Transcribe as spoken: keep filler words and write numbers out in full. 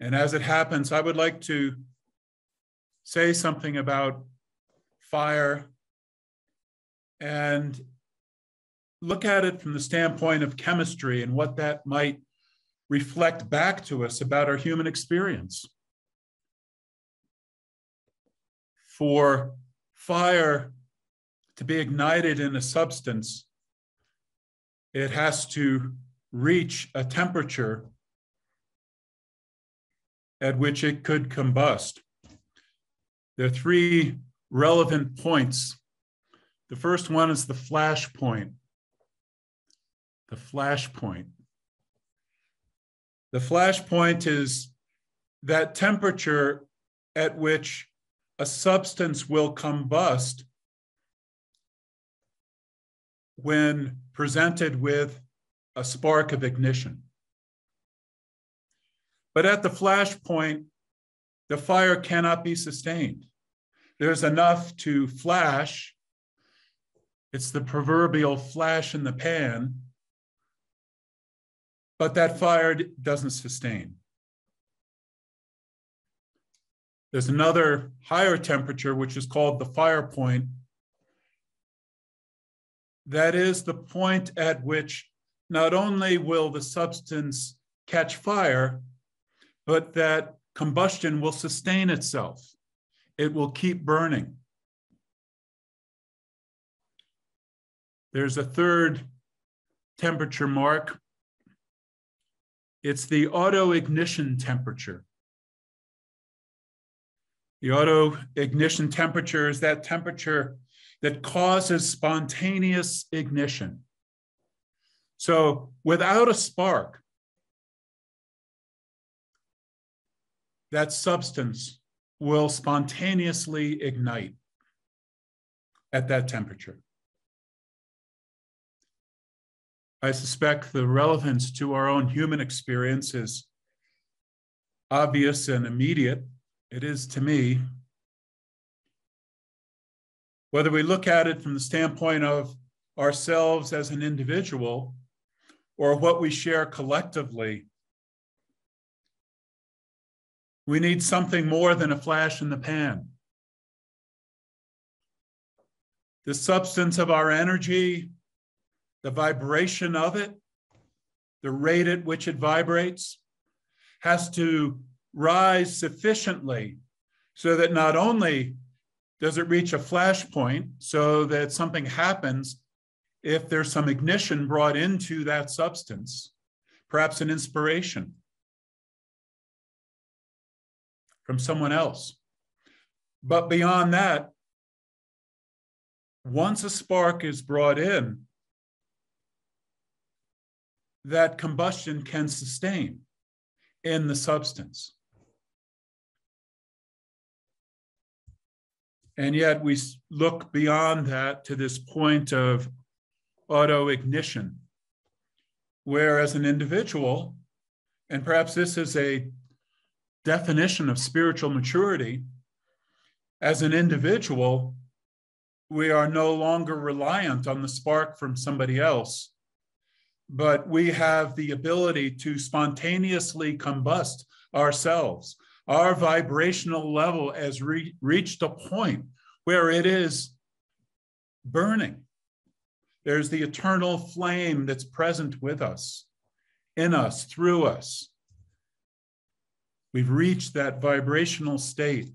And as it happens, I would like to say something about fire and look at it from the standpoint of chemistry and what that might reflect back to us about our human experience. For fire to be ignited in a substance, it has to reach a temperature at which it could combust. There are three relevant points. The first one is the flash point. The flash point. The flash point is that temperature at which a substance will combust when presented with a spark of ignition. But at the flash point, the fire cannot be sustained. There's enough to flash. It's the proverbial flash in the pan. But that fire doesn't sustain. There's another higher temperature, which is called the fire point. That is the point at which not only will the substance catch fire, but that combustion will sustain itself. It will keep burning. There's a third temperature mark. It's the auto-ignition temperature. The auto-ignition temperature is that temperature that causes spontaneous ignition. So without a spark, that substance will spontaneously ignite at that temperature. I suspect the relevance to our own human experience is obvious and immediate. It is to me. Whether we look at it from the standpoint of ourselves as an individual or what we share collectively, we need something more than a flash in the pan. The substance of our energy, the vibration of it, the rate at which it vibrates, has to rise sufficiently so that not only does it reach a flash point, so that something happens if there's some ignition brought into that substance, perhaps an inspiration from someone else. But beyond that, once a spark is brought in, that combustion can sustain in the substance. And yet we look beyond that to this point of auto-ignition, where as an individual, and perhaps this is a definition of spiritual maturity, as an individual, we are no longer reliant on the spark from somebody else, but we have the ability to spontaneously combust ourselves. Our vibrational level has re reached a point where it is burning. There's the eternal flame that's present with us, in us, through us. We've reached that vibrational state.